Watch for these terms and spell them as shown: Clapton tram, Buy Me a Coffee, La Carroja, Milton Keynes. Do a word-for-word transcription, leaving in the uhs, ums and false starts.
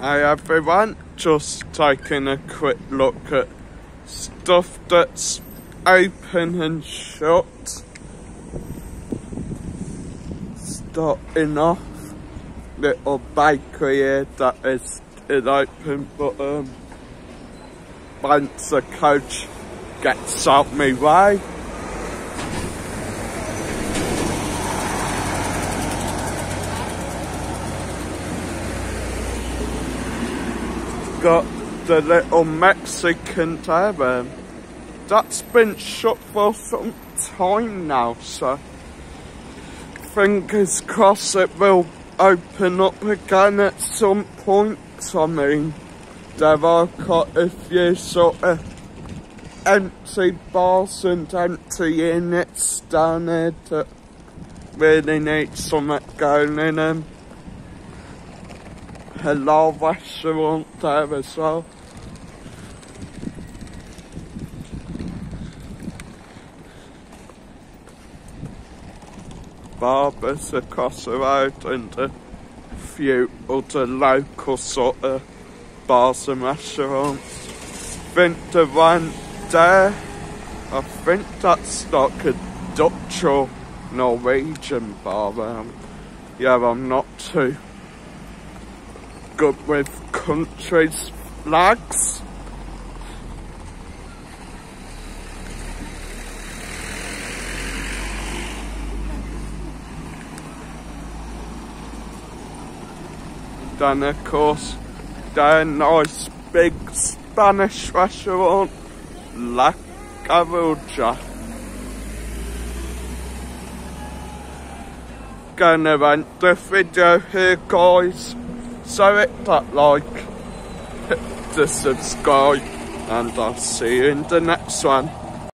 Hi everyone, just taking a quick look at stuff that's open and shut. Starting off, little bakery here that is still open, but um, once the coach gets out my way. Got the little Mexican there, um, that's been shut for some time now, so fingers crossed it will open up again at some point. I mean, there are quite a few sort of empty bars and empty units down here that really need something going in them. Hello restaurant there as well. Barbers across the road and a few other local sort of bars and restaurants. I think the one there, I think that's like a Dutch or Norwegian bar. Um, yeah, I'm not too good with countries' flags. Then of course, their nice big Spanish restaurant, La Carroja. Gonna end the video here, guys. So hit that like, hit the subscribe, and I'll see you in the next one.